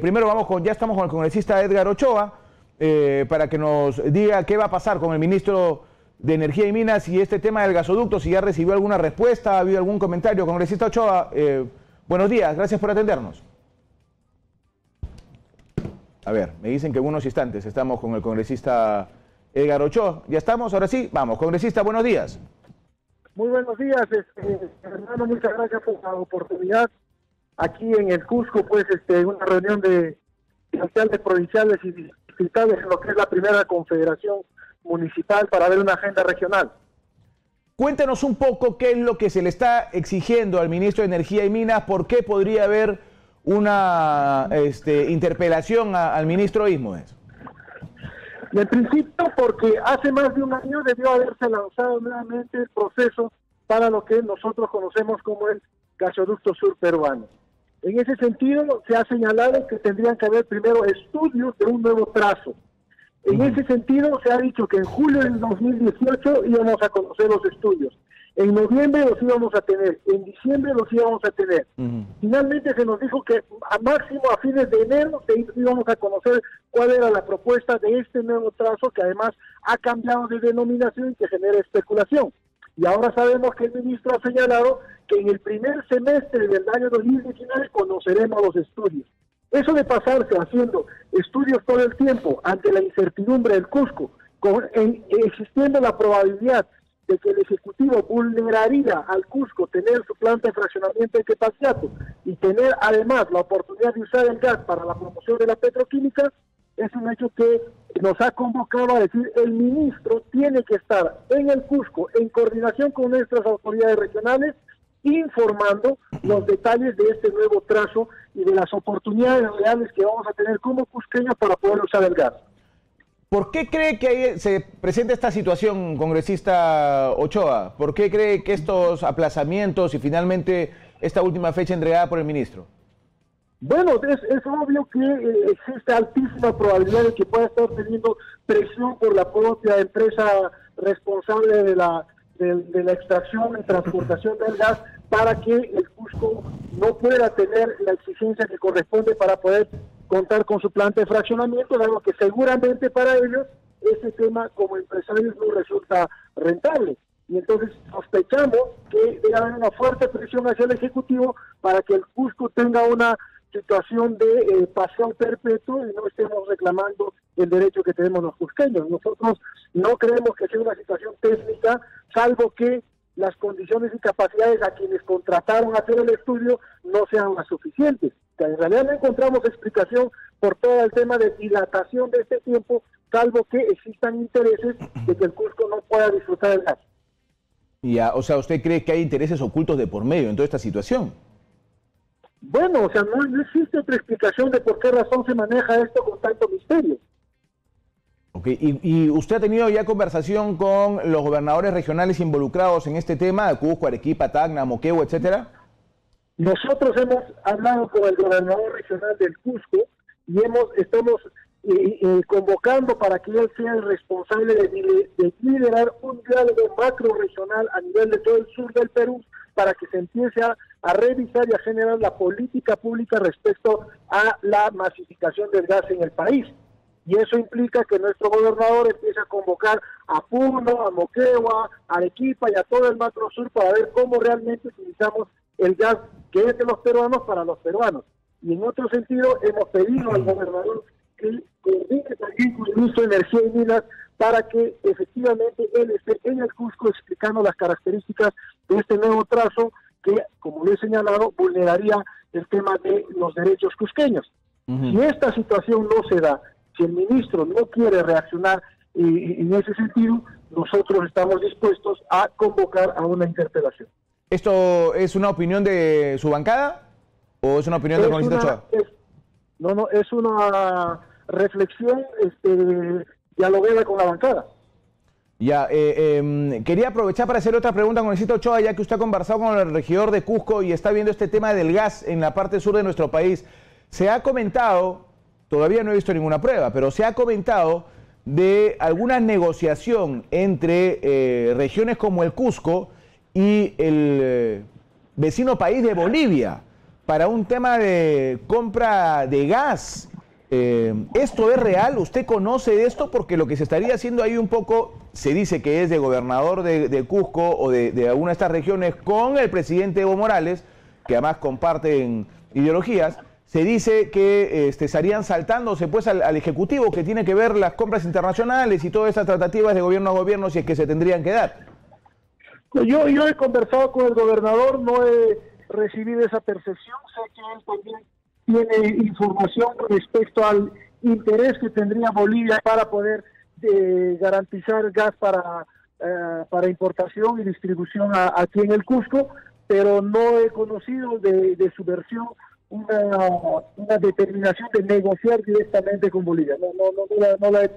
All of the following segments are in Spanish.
Primero vamos con, ya estamos con el congresista Edgar Ochoa, para que nos diga qué va a pasar con el ministro de Energía y Minas y este tema del gasoducto, si ya recibió alguna respuesta, ha habido algún comentario. Congresista Ochoa, buenos días, gracias por atendernos. A ver, me dicen que en unos instantes estamos con el congresista Edgar Ochoa. ¿Ya estamos? Ahora sí, vamos. Congresista, buenos días. Muy buenos días, hermano, muchas gracias por la oportunidad. Aquí en el Cusco, pues, una reunión de alcaldes provinciales y distritales en lo que es la primera confederación municipal para ver una agenda regional. Cuéntanos un poco qué es lo que se le está exigiendo al ministro de Energía y Minas, por qué podría haber una interpelación al ministro Ismodes. En principio, porque hace más de un año debió haberse lanzado nuevamente el proceso para lo que nosotros conocemos como el gasoducto sur peruano. En ese sentido, se ha señalado que tendrían que haber primero estudios de un nuevo trazo. En ese sentido, se ha dicho que en julio del 2018 íbamos a conocer los estudios. En noviembre los íbamos a tener, en diciembre los íbamos a tener. Finalmente se nos dijo que a máximo a fines de enero íbamos a conocer cuál era la propuesta de este nuevo trazo, que además ha cambiado de denominación y que genera especulación. Y ahora sabemos que el ministro ha señalado que en el primer semestre del año 2019 conoceremos los estudios. Eso de pasarse haciendo estudios todo el tiempo ante la incertidumbre del Cusco, existiendo la probabilidad de que el Ejecutivo vulneraría al Cusco tener su planta de fraccionamiento en Quepasiato y tener además la oportunidad de usar el gas para la promoción de la petroquímica, es un hecho que nos ha convocado a decir el ministro tiene que estar en el Cusco en coordinación con nuestras autoridades regionales informando los detalles de este nuevo trazo y de las oportunidades reales que vamos a tener como cusqueños para poder usar el gas. ¿Por qué cree que se presenta esta situación, congresista Ochoa? ¿Por qué cree que estos aplazamientos y finalmente esta última fecha entregada por el ministro? Bueno, es obvio que existe altísima probabilidad de que pueda estar teniendo presión por la propia empresa responsable de la extracción y transportación del gas para que el Cusco no pueda tener la exigencia que corresponde para poder contar con su planta de fraccionamiento, dado que seguramente para ellos ese tema como empresarios no resulta rentable. Y entonces sospechamos que debe haber una fuerte presión hacia el Ejecutivo para que el Cusco tenga una situación de pasión perpetua y no estemos reclamando el derecho que tenemos los cusqueños. Nosotros no creemos que sea una situación técnica, salvo que las condiciones y capacidades a quienes contrataron a hacer el estudio no sean las suficientes. En realidad no encontramos explicación por todo el tema de dilatación de este tiempo, salvo que existan intereses de que el Cusco no pueda disfrutar del gas. Ya, o sea, ¿usted cree que hay intereses ocultos de por medio en toda esta situación? Bueno, o sea, no existe otra explicación de por qué razón se maneja esto con tanto misterio. Ok, y usted ha tenido ya conversación con los gobernadores regionales involucrados en este tema, Cusco, Arequipa, Tacna, Moquegua, etcétera. Nosotros hemos hablado con el gobernador regional del Cusco y estamos convocando para que él sea el responsable de liderar un diálogo macro regional a nivel de todo el sur del Perú para que se empiece a revisar y a generar la política pública respecto a la masificación del gas en el país. Y eso implica que nuestro gobernador empiece a convocar a Puno, a Moquegua, a Arequipa y a todo el macro sur para ver cómo realmente utilizamos el gas que es de los peruanos para los peruanos. Y en otro sentido, hemos pedido al gobernador que coordine también con el ministro de Energía y Minas para que efectivamente él esté en el Cusco explicando las características de este nuevo trazo que, como lo he señalado, vulneraría el tema de los derechos cusqueños. Si esta situación no se da, si el ministro no quiere reaccionar en ese sentido, nosotros estamos dispuestos a convocar a una interpelación. ¿Esto es una opinión de su bancada o es una opinión del congresista Ochoa? No, es una reflexión dialogada con la bancada. Ya, quería aprovechar para hacer otra pregunta, congresista Ochoa, ya que usted ha conversado con el regidor de Cusco y está viendo este tema del gas en la parte sur de nuestro país. Se ha comentado, todavía no he visto ninguna prueba, pero se ha comentado de alguna negociación entre regiones como el Cusco y el vecino país de Bolivia, para un tema de compra de gas. ¿Esto es real? ¿Usted conoce de esto? Porque lo que se estaría haciendo ahí un poco, se dice que es de gobernador de Cusco o de alguna de estas regiones con el presidente Evo Morales, que además comparten ideologías. Se dice que estarían saltándose pues al Ejecutivo, que tiene que ver las compras internacionales y todas esas tratativas de gobierno a gobierno, si es que se tendrían que dar. Yo he conversado con el gobernador, no he recibido esa percepción. Sé que él también tiene información respecto al interés que tendría Bolivia para poder garantizar gas para importación y distribución aquí en el Cusco, pero no he conocido de su versión una determinación de negociar directamente con Bolivia. No la he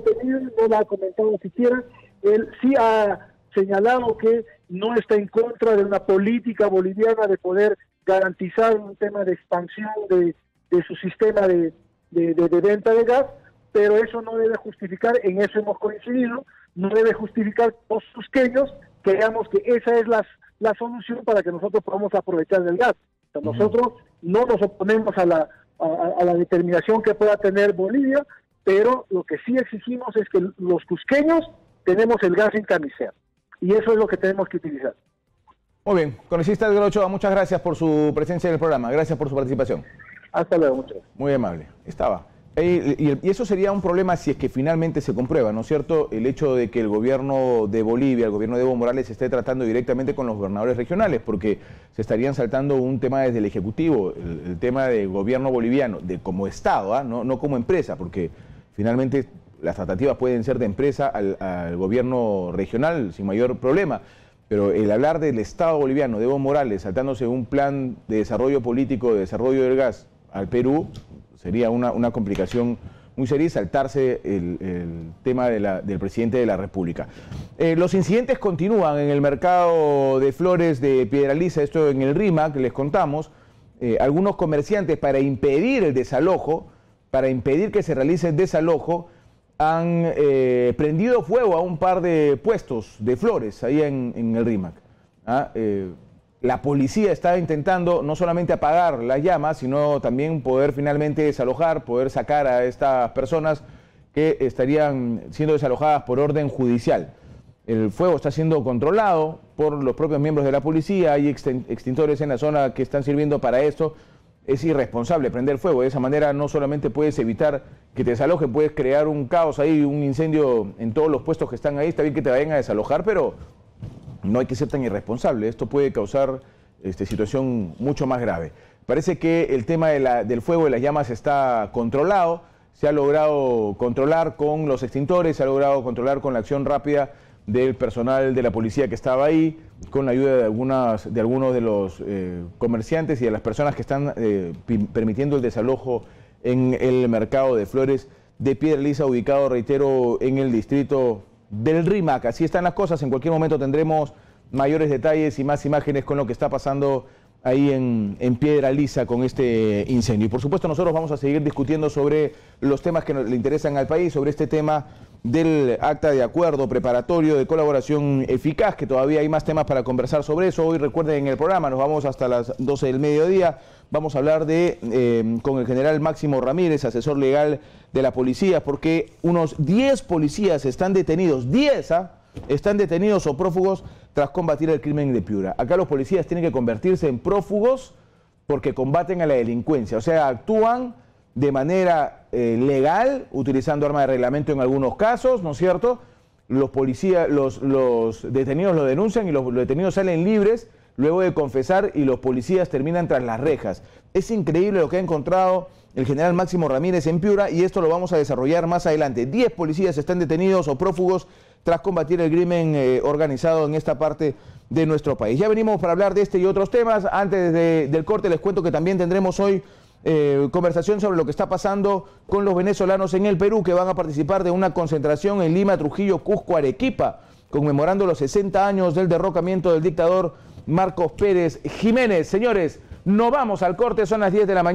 tenido, no la ha comentado siquiera. Él sí ha señalado que no está en contra de una política boliviana de poder garantizar un tema de expansión de su sistema de venta de gas, pero eso no debe justificar, en eso hemos coincidido, no debe justificar que los cusqueños creamos que esa es la solución para que nosotros podamos aprovechar del gas. Nosotros no nos oponemos a la determinación que pueda tener Bolivia, pero lo que sí exigimos es que los cusqueños tenemos el gas sin camisea, y eso es lo que tenemos que utilizar. Muy bien, congresista Edgar Ochoa, muchas gracias por su presencia en el programa, gracias por su participación. Hasta luego, muchas gracias. Muy amable, estaba. Y eso sería un problema si es que finalmente se comprueba, ¿no es cierto?, el hecho de que el gobierno de Bolivia, el gobierno de Evo Morales, esté tratando directamente con los gobernadores regionales, porque se estarían saltando un tema desde el Ejecutivo, el tema del gobierno boliviano, de como Estado, ¿eh? No como empresa, porque finalmente las tratativas pueden ser de empresa al gobierno regional sin mayor problema. Pero el hablar del Estado boliviano, de Evo Morales, saltándose un plan de desarrollo político, de desarrollo del gas al Perú, sería una complicación muy seria, saltarse el tema del presidente de la República. Los incidentes continúan en el mercado de flores de Piedralisa, esto en el RIMAC, les contamos. Algunos comerciantes, para impedir el desalojo, para impedir que se realice el desalojo, han prendido fuego a un par de puestos de flores ahí en el RIMAC. La policía está intentando no solamente apagar las llamas, sino también poder finalmente desalojar, poder sacar a estas personas que estarían siendo desalojadas por orden judicial. El fuego está siendo controlado por los propios miembros de la policía, hay extintores en la zona que están sirviendo para esto. Es irresponsable prender fuego, de esa manera no solamente puedes evitar que te desalojen, puedes crear un caos ahí, un incendio en todos los puestos que están ahí. Está bien que te vayan a desalojar, pero no hay que ser tan irresponsable, esto puede causar situación mucho más grave. Parece que el tema del fuego de las llamas está controlado, se ha logrado controlar con los extintores, se ha logrado controlar con la acción rápida del personal de la policía que estaba ahí, con la ayuda de algunos de los comerciantes y de las personas que están permitiendo el desalojo en el mercado de flores de Piedralisa, ubicado, reitero, en el distrito del RIMAC. Así están las cosas, en cualquier momento tendremos mayores detalles y más imágenes con lo que está pasando ahí en Piedralisa con este incendio. Y por supuesto nosotros vamos a seguir discutiendo sobre los temas que le interesan al país, sobre este tema del acta de acuerdo preparatorio de colaboración eficaz, que todavía hay más temas para conversar sobre eso. Hoy, recuerden, en el programa nos vamos hasta las 12 del mediodía, vamos a hablar con el general Máximo Ramírez, asesor legal de la policía, porque unos 10 policías están detenidos, 10 están detenidos o prófugos tras combatir el crimen de Piura. Acá los policías tienen que convertirse en prófugos porque combaten a la delincuencia, o sea, actúan de manera legal, utilizando armas de reglamento en algunos casos, ¿no es cierto? Los policías, los detenidos lo denuncian y los detenidos salen libres luego de confesar, y los policías terminan tras las rejas. Es increíble lo que ha encontrado el general Máximo Ramírez en Piura, y esto lo vamos a desarrollar más adelante. 10 policías están detenidos o prófugos tras combatir el crimen organizado en esta parte de nuestro país. Ya venimos para hablar de este y otros temas. Antes del corte les cuento que también tendremos hoy conversación sobre lo que está pasando con los venezolanos en el Perú, que van a participar de una concentración en Lima, Trujillo, Cusco, Arequipa, conmemorando los 60 años del derrocamiento del dictador Marcos Pérez Jiménez. Señores, nos vamos al corte, son las 10 de la mañana.